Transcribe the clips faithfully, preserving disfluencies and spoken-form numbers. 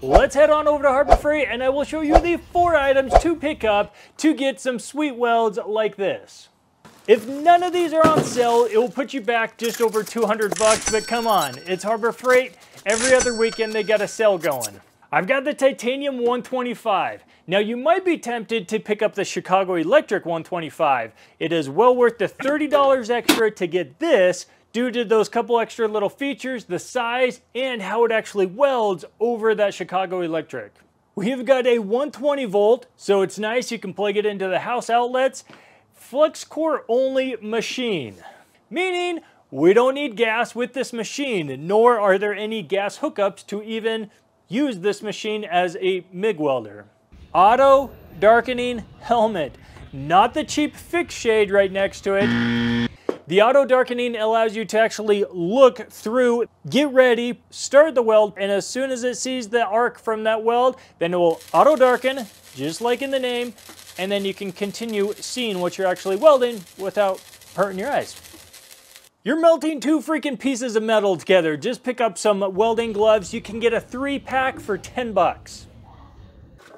Let's head on over to Harbor Freight and I will show you the four items to pick up to get some sweet welds like this. If none of these are on sale, it will put you back just over two hundred bucks, but come on, it's Harbor Freight. Every other weekend they got a sale going. I've got the Titanium one twenty-five. Now you might be tempted to pick up the Chicago Electric one twenty-five. It is well worth the thirty dollars extra to get this due to those couple extra little features, the size, and how it actually welds over that Chicago Electric. We've got a one twenty volt, so it's nice you can plug it into the house outlets. Flex core only machine, meaning we don't need gas with this machine, nor are there any gas hookups to even use this machine as a MIG welder. Auto darkening helmet, not the cheap fix shade right next to it. The auto darkening allows you to actually look through, get ready, start the weld, and as soon as it sees the arc from that weld, then it will auto darken, just like in the name, and then you can continue seeing what you're actually welding without hurting your eyes. You're melting two freaking pieces of metal together. Just pick up some welding gloves. You can get a three pack for ten bucks.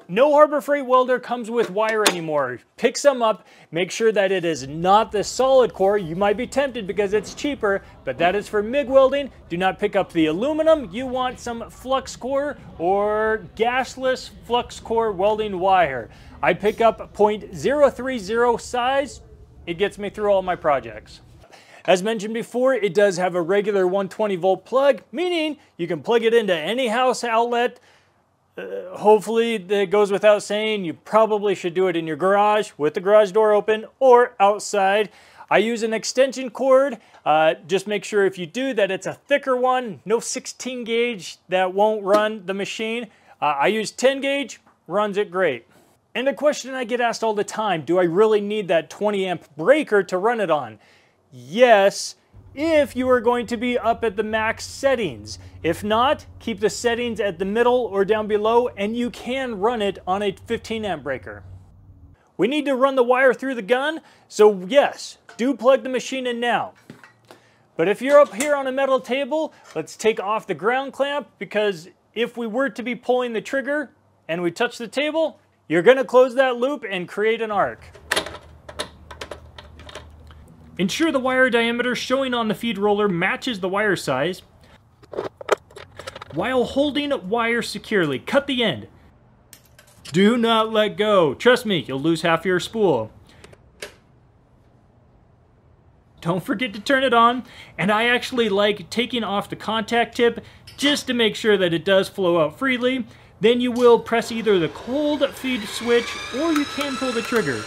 No Harbor Freight welder comes with wire anymore. Pick some up, make sure that it is not the solid core. You might be tempted because it's cheaper, but that is for MIG welding. Do not pick up the aluminum. You want some flux core or gasless flux core welding wire. I pick up point zero three zero size. It gets me through all my projects. As mentioned before, it does have a regular one twenty volt plug, meaning you can plug it into any house outlet. Uh, hopefully that goes without saying, you probably should do it in your garage with the garage door open or outside. I use an extension cord. Uh, just make sure if you do that it's a thicker one, no sixteen gauge, that won't run the machine. Uh, I use ten gauge, runs it great. And a question I get asked all the time, do I really need that twenty amp breaker to run it on? Yes, if you are going to be up at the max settings. If not, keep the settings at the middle or down below and you can run it on a fifteen amp breaker. We need to run the wire through the gun, so yes, do plug the machine in now. But if you're up here on a metal table, let's take off the ground clamp, because if we were to be pulling the trigger and we touch the table, you're gonna close that loop and create an arc. Ensure the wire diameter showing on the feed roller matches the wire size. While holding wire securely, cut the end. Do not let go. Trust me, you'll lose half your spool. Don't forget to turn it on. And I actually like taking off the contact tip just to make sure that it does flow out freely. Then you will press either the cold feed switch or you can pull the trigger.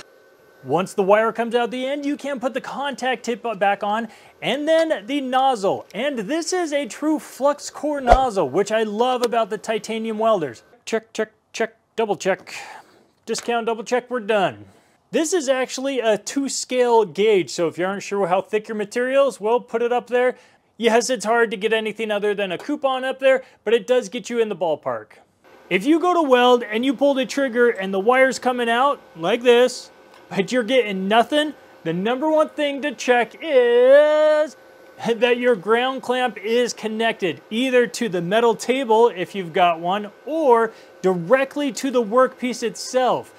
Once the wire comes out the end, you can put the contact tip back on and then the nozzle. And this is a true flux core nozzle, which I love about the titanium welders. Check, check, check, double check. Discount, double check, we're done. This is actually a two scale gauge. So if you aren't sure how thick your material is, well, put it up there. Yes, it's hard to get anything other than a coupon up there, but it does get you in the ballpark. If you go to weld and you pull the trigger and the wire's coming out like this, but you're getting nothing, the number one thing to check is that your ground clamp is connected either to the metal table, if you've got one, or directly to the workpiece itself.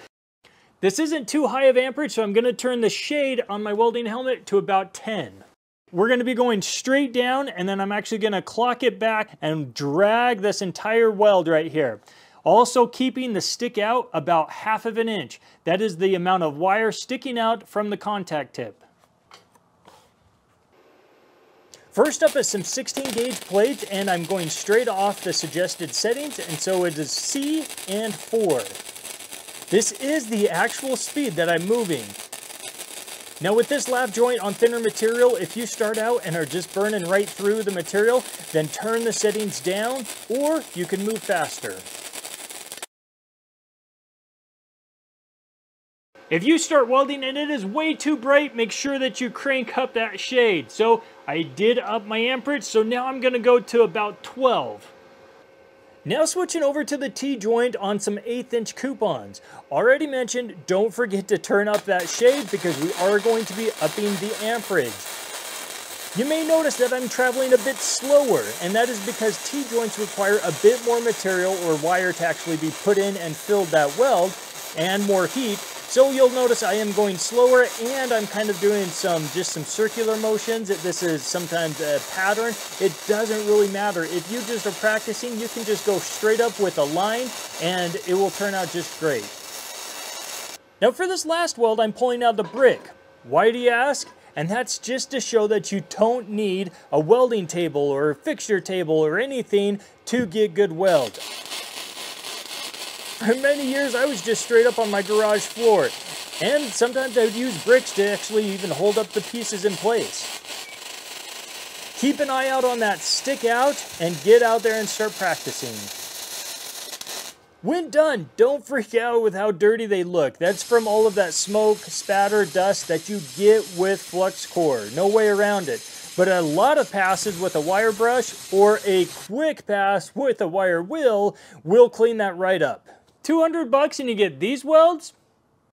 This isn't too high of amperage, so I'm gonna turn the shade on my welding helmet to about ten. We're gonna be going straight down, and then I'm actually gonna clock it back and drag this entire weld right here. Also keeping the stick out about half of an inch. That is the amount of wire sticking out from the contact tip. First up is some sixteen gauge plates, and I'm going straight off the suggested settings, and so it is C and four. This is the actual speed that I'm moving. Now with this lap joint on thinner material, if you start out and are just burning right through the material, then turn the settings down, or you can move faster. If you start welding and it is way too bright, make sure that you crank up that shade. So I did up my amperage, so now I'm gonna go to about twelve. Now switching over to the T-joint on some eighth inch coupons. Already mentioned, don't forget to turn up that shade because we are going to be upping the amperage. You may notice that I'm traveling a bit slower, and that is because T-joints require a bit more material or wire to actually be put in and filled that weld, and more heat. So you'll notice I am going slower, and I'm kind of doing some just some circular motions. This is sometimes a pattern. It doesn't really matter. If you just are practicing, you can just go straight up with a line and it will turn out just great. Now for this last weld, I'm pulling out the brick. Why do you ask? And that's just to show that you don't need a welding table or a fixture table or anything to get good weld. For many years, I was just straight up on my garage floor, and sometimes I would use bricks to actually even hold up the pieces in place. Keep an eye out on that stick out and get out there and start practicing. When done, don't freak out with how dirty they look. That's from all of that smoke, spatter, dust that you get with flux core. No way around it. But a lot of passes with a wire brush or a quick pass with a wire wheel will clean that right up. two hundred bucks and you get these welds?